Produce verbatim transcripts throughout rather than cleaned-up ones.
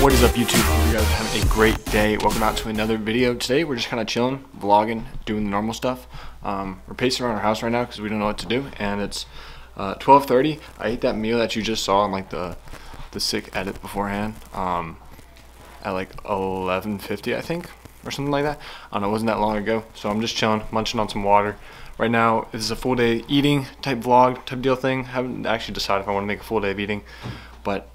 What is up, YouTube? Hope you guys are having a great day. Welcome out to another video. Today we're just kind of chilling, vlogging, doing the normal stuff. Um, we're pacing around our house right now because we don't know what to do, and it's uh, twelve thirty. I ate that meal that you just saw in like the the sick edit beforehand um, at like eleven fifty, I think, or something like that. I don't know, it wasn't that long ago. So I'm just chilling, munching on some water. Right now, this is a full day eating type vlog type deal thing. I haven't actually decided if I want to make a full day of eating, but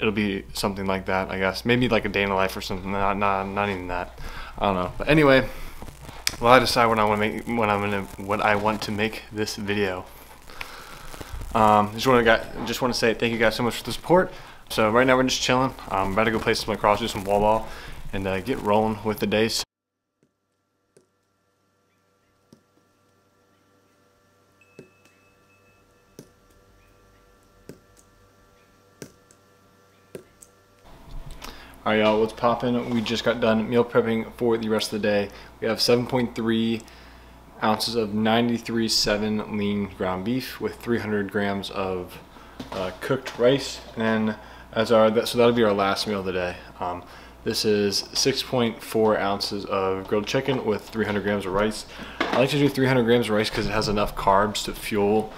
it'll be something like that, I guess. Maybe like a day in the life or something. Not, not, not even that. I don't know. But anyway, well, I decide when I want to make when I'm gonna what I want to make this video. Um, just want to just want to say thank you guys so much for the support. So right now we're just chilling. I'm about to go play some lacrosse, do some wall ball, and uh, get rolling with the day. So all right, y'all, what's poppin'? We just got done meal prepping for the rest of the day. We have seven point three ounces of ninety-three point seven lean ground beef with three hundred grams of uh, cooked rice, and as our that, so that'll be our last meal of the day. Um, this is six point four ounces of grilled chicken with three hundred grams of rice. I like to do three hundred grams of rice because it has enough carbs to fuel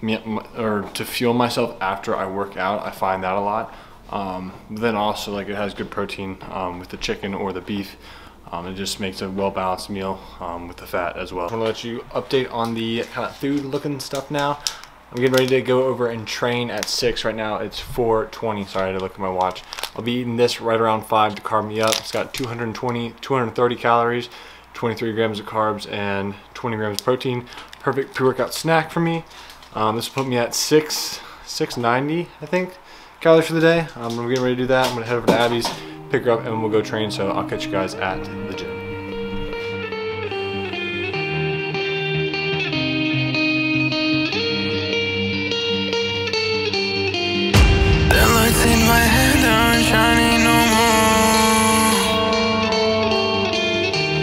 me or to fuel myself after I work out. I find that a lot. Um, then also, like, it has good protein um, with the chicken or the beef. Um, it just makes a well-balanced meal um, with the fat as well. I want to let you update on the kind of food-looking stuff now. I'm getting ready to go over and train at six. Right now it's four twenty. Sorry, I had to look at my watch. I'll be eating this right around five to carb me up. It's got two hundred twenty, two hundred thirty calories, twenty-three grams of carbs, and twenty grams of protein. Perfect pre-workout snack for me. Um, this will put me at six, six ninety, I think, calories for the day. Um, I'm getting ready to do that. I'm gonna head over to Abby's, pick her up, and we'll go train. So I'll catch you guys at the gym. The lights in my head aren't shining no more.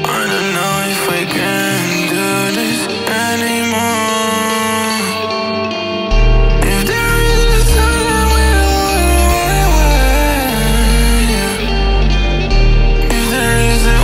I don't know if I can do this anymore. If there is a way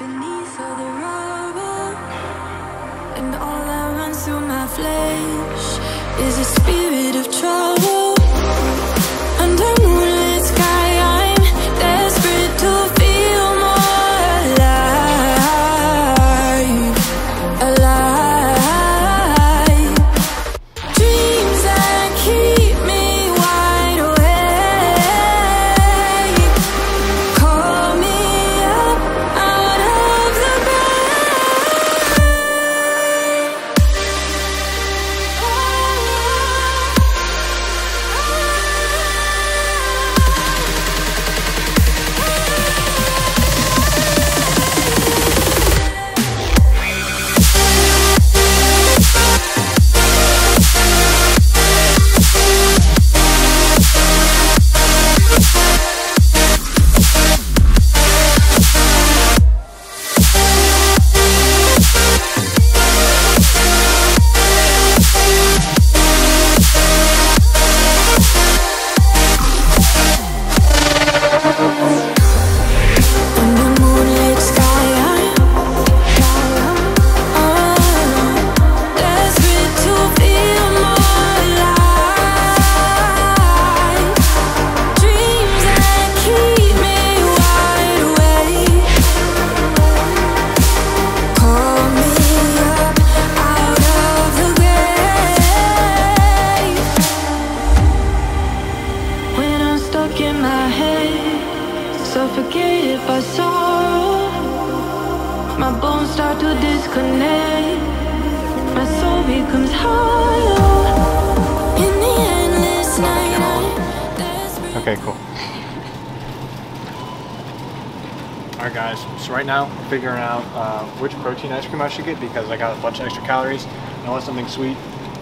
beneath all the rubble, and all that runs through my flesh is a spirit of trouble. Under moonlit sky, I'm desperate to feel more alive, alive. Dreams that keep me wide awake call me up out of the bed. In my head, suffocated by sorrow, my bones start to disconnect, my soul becomes hollow. In the endless night, I okay, cool. Alright guys, so right now I'm figuring out uh, which protein ice cream I should get because I got a bunch of extra calories and I want something sweet.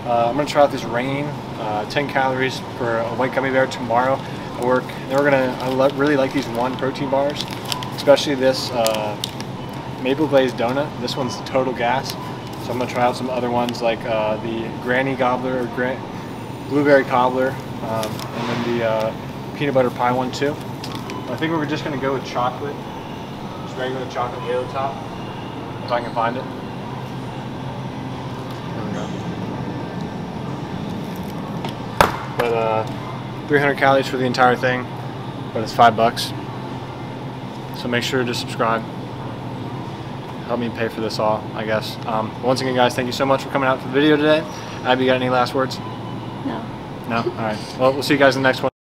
Uh, I'm going to try out this Rain, uh, ten calories for a white gummy bear tomorrow. Work. And then we're gonna. I really like these one protein bars, especially this uh, maple glazed donut. This one's total gas. So I'm gonna try out some other ones like uh, the granny gobbler or gran blueberry cobbler, um, and then the uh, peanut butter pie one too. I think we're just gonna go with chocolate, just regular chocolate Halo Top, if I can find it. There we go. But. Uh, three hundred calories for the entire thing, but it's five bucks. So make sure to subscribe. Help me pay for this all, I guess. Um, once again, guys, thank you so much for coming out for the video today. Abby, you got any last words? No. No? All right. Well, we'll see you guys in the next one.